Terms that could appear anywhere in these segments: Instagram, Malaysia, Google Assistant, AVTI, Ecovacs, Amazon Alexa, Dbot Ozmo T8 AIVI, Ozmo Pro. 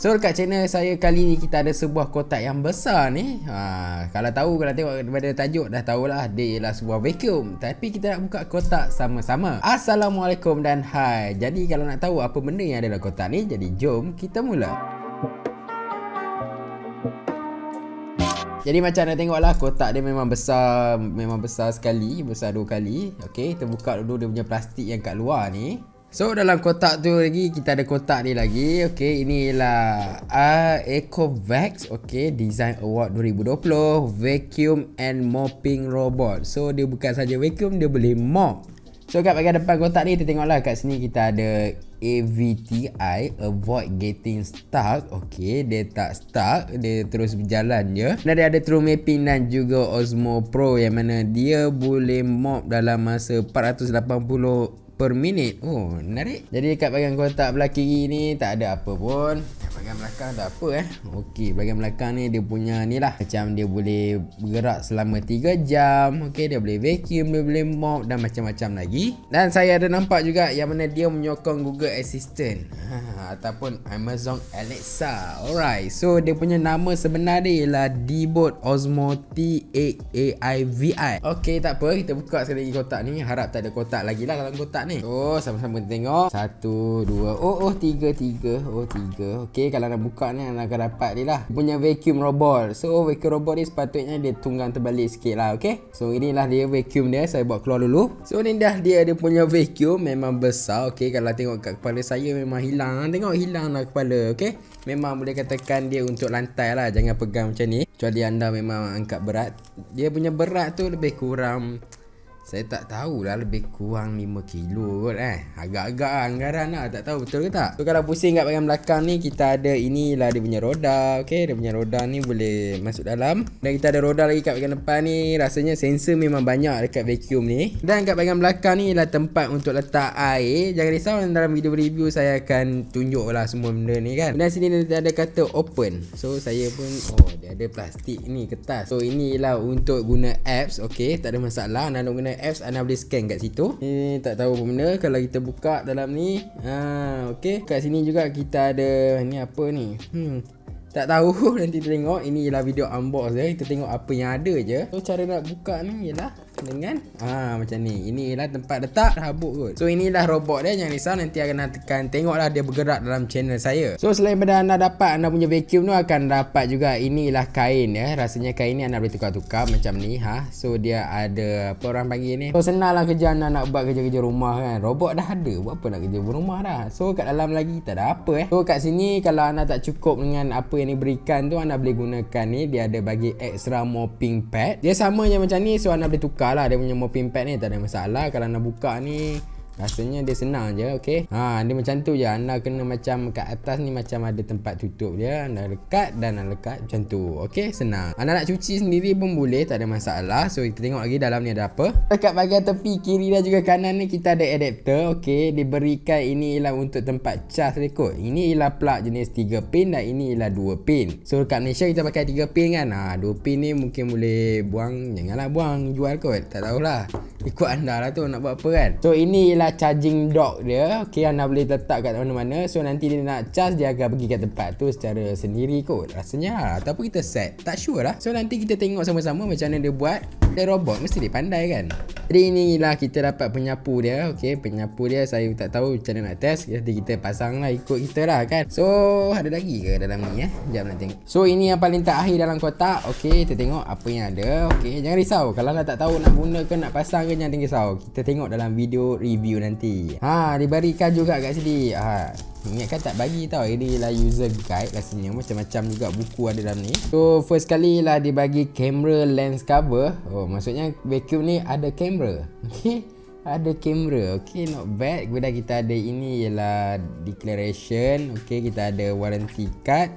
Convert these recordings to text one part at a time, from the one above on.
So dekat channel saya kali ni kita ada sebuah kotak yang besar ni. Kalau tahu, kalau tengok daripada tajuk dah tahulah dia ialah sebuah vacuum. Tapi kita nak buka kotak sama-sama. Assalamualaikum dan hai. Jadi kalau nak tahu apa benda yang ada dalam kotak ni, jadi jom kita mula. Jadi macam anda tengoklah, kotak dia memang besar sekali, besar dua kali. Okey, kita buka dulu dia punya plastik yang kat luar ni. So dalam kotak tu lagi kita ada kotak ni lagi. Okey, inilah Ecovacs, okey, Design Award 2020 Vacuum and Mopping Robot. So dia bukan saja vacuum, dia boleh mop. So kat bahagian depan kotak ni kita tengoklah, kat sini kita ada AVTI, Avoid Getting Stuck. Okey, dia tak stuck, dia terus berjalan je. Dan dia ada True Mapping dan juga Ozmo Pro, yang mana dia boleh mop dalam masa 480 per minit. Oh, menarik. Jadi dekat bahagian kotak belah kiri ni tak ada apa pun. Bahagian belakang tak apa Okey, bahagian belakang ni dia punya ni lah, macam dia boleh bergerak selama 3 jam. Okey, dia boleh vacuum, dia boleh mop dan macam-macam lagi. Dan saya ada nampak juga yang mana dia menyokong Google Assistant ataupun Amazon Alexa. Alright, so dia punya nama sebenar dia ialah Dbot Ozmo T8 AIVI. Okey, tak apa, kita buka sekali lagi kotak ni. Harap tak ada kotak lagi lah dalam kotak ni. Oh, sama-sama tengok. 1, 2. Oh, 3. Oh, 3. Okey, kalau nak buka ni anda akan dapat ni lah, punya vacuum robot. So vacuum robot ni sepatutnya dia tunggang terbalik sikit lah. Okey, so inilah dia vacuum dia. Saya buat keluar dulu. So ni dah dia punya vacuum. Memang besar. Okey, kalau tengok kat kepala saya memang hilang. Tengok, hilang lah kepala. Okey, memang boleh katakan dia untuk lantai lah. Jangan pegang macam ni, kecuali anda memang angkat berat. Dia punya berat tu lebih kurang, saya tak tahulah, lebih kurang 5 kilo kot agak-agak anggaran lah, tak tahu betul ke tak. So kalau pusing kat bahagian belakang ni, kita ada inilah dia punya roda. Okey, dia punya roda ni boleh masuk dalam. Dan kita ada roda lagi kat bahagian depan ni. Rasanya sensor memang banyak dekat vacuum ni. Dan kat bahagian belakang ni ialah tempat untuk letak air. Jangan risau, dalam video review saya akan tunjuklah semua benda ni kan. Dan sini dia ada kata open. So saya pun, oh, dia ada plastik ni, kertas. So inilah untuk guna apps. Okey, tak ada masalah. Anda nak guna apps, anda boleh scan kat situ. Ni tak tahu apa benda. Kalau kita buka dalam ni, okey, kat sini juga kita ada ni, apa ni? Tak tahu, nanti tengok. Ini ialah video unbox dia. Kita tengok apa yang ada je. So cara nak buka ni ialah dengan macam ni. Ini ialah tempat letak habuk kot. So inilah robot dia. Jangan risau, nanti akan tekan, tengoklah dia bergerak dalam channel saya. So selain benda anda dapat, anda punya vacuum tu akan dapat juga inilah kain ya. Rasanya kain ni anda boleh tukar-tukar macam ni So dia ada, apa orang panggil ni, so senang lah kerja anda nak buat kerja-kerja rumah kan. Robot dah ada, buat apa nak kerja rumah dah. So kat dalam lagi tak ada apa So kat sini kalau anda tak cukup dengan apa yang diberikan tu, anda boleh gunakan ni. Dia ada bagi extra mopping pad. Dia sama je macam ni. So anda boleh tukar lah dia punya mopping pad ni, tak ada masalah. Kalau anda buka ni, rasanya dia senang je. Okey, dia macam tu je. Anda kena macam kat atas ni macam ada tempat tutup dia. Anda lekat dan anda lekat macam tu. Okey, senang. Anda nak cuci sendiri pun boleh, tak ada masalah. So kita tengok lagi dalam ni ada apa. Dekat bahagian tepi kiri dan juga kanan ni kita ada adapter. Okey, diberikan ini ialah untuk tempat cas dia kot. Ini ialah plug jenis 3 pin dan ini ialah 2 pin. So dekat Malaysia kita pakai 3 pin kan. 2 pin ni mungkin boleh buang. Janganlah buang, jual kot. Tak tahulah, ikut anda lah tu nak buat apa kan. So ini ialah charging dock dia. Okey, anda boleh letak kat mana-mana. So nanti dia nak charge, dia akan pergi kat tempat tu secara sendiri kot rasanya. Ataupun kita set, tak sure lah. So nanti kita tengok sama-sama macam mana dia buat. Dia robot, mesti dia pandai kan. Jadi inilah kita dapat penyapu dia. Okey, penyapu dia saya tak tahu macam mana nak test. Nanti kita pasang lah, ikut kita lah kan. So ada lagi ke dalam ni sekejap nak tengok. So ini yang paling terakhir dalam kotak. Okey, kita tengok apa yang ada. Okey, jangan risau, kalau anda tak tahu nak guna ke nak pasang ke, jangan risau, kita tengok dalam video review nanti. Diberikan juga kat sini. Ingatkan tak bagi tau. Ini ialah user guide rasanya. Macam-macam juga buku ada dalam ni. So first kali lah dia bagi camera lens cover. Oh, maksudnya vacuum ni ada kamera. Okey, ada kamera. Okey, not bad. Kemudian kita ada ini ialah declaration. Okey, kita ada warranty card.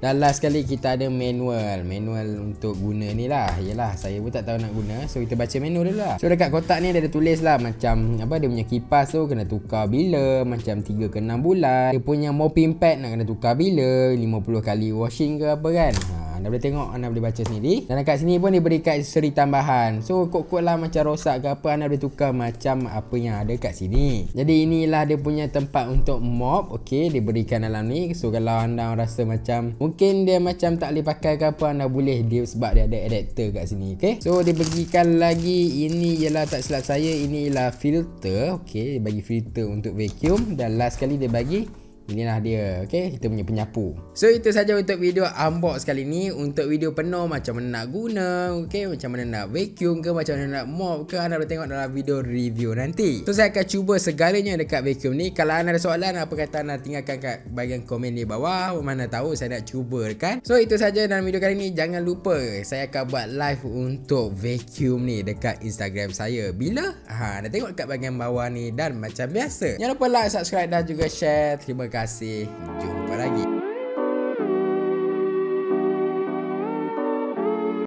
Dan last kali kita ada manual. Manual untuk guna ni lah. Yelah, saya pun tak tahu nak guna. So kita baca manual dulu lah. So dekat kotak ni dia ada tulis lah macam apa, dia punya kipas tu kena tukar bila, macam 3 ke 6 bulan. Dia punya mopping pad nak kena tukar bila, 50 kali washing ke apa kan. Anda boleh tengok, anda boleh baca sendiri. Dan kat sini pun dia beri kat seri tambahan. So kod-kod lah macam rosak ke apa, anda boleh tukar macam apa yang ada kat sini. Jadi inilah dia punya tempat untuk mop. Okey, dia berikan dalam ni. So kalau anda rasa macam mungkin dia macam tak boleh pakai ke apa, anda boleh dia sebab dia ada adapter kat sini. Okey, so dia berikan lagi. Ini ialah tak silap saya, ini ialah filter. Okey, dia bagi filter untuk vacuum. Dan last kali dia bagi inilah dia, okay, kita punya penyapu. So itu saja untuk video unbox kali ni. Untuk video penuh macam mana nak guna, okay, macam mana nak vacuum ke, macam mana nak mop ke, anda boleh tengok dalam video review nanti. So saya akan cuba segalanya dekat vacuum ni. Kalau anda ada soalan apa kata, anda tinggalkan kat bahagian komen di bawah. Mana tahu saya nak cuba kan. So itu saja dalam video kali ni. Jangan lupa saya akan buat live untuk vacuum ni dekat Instagram saya. Bila? Anda tengok kat bahagian bawah ni. Dan macam biasa, jangan lupa like, subscribe dan juga share. Terima kasih. Jumpa lagi.